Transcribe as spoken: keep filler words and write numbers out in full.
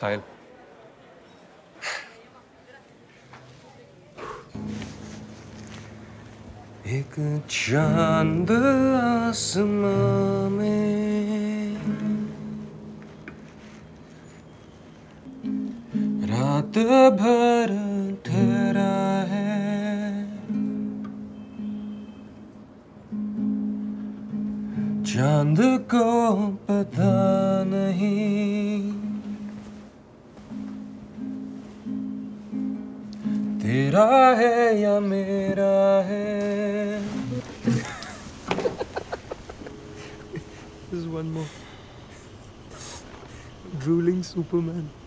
Sahil. एक चांद आसमां में रात भर ठहरा है, चांद को पता नहीं तेरा है या मेरा है। There's one more. Drooling Superman.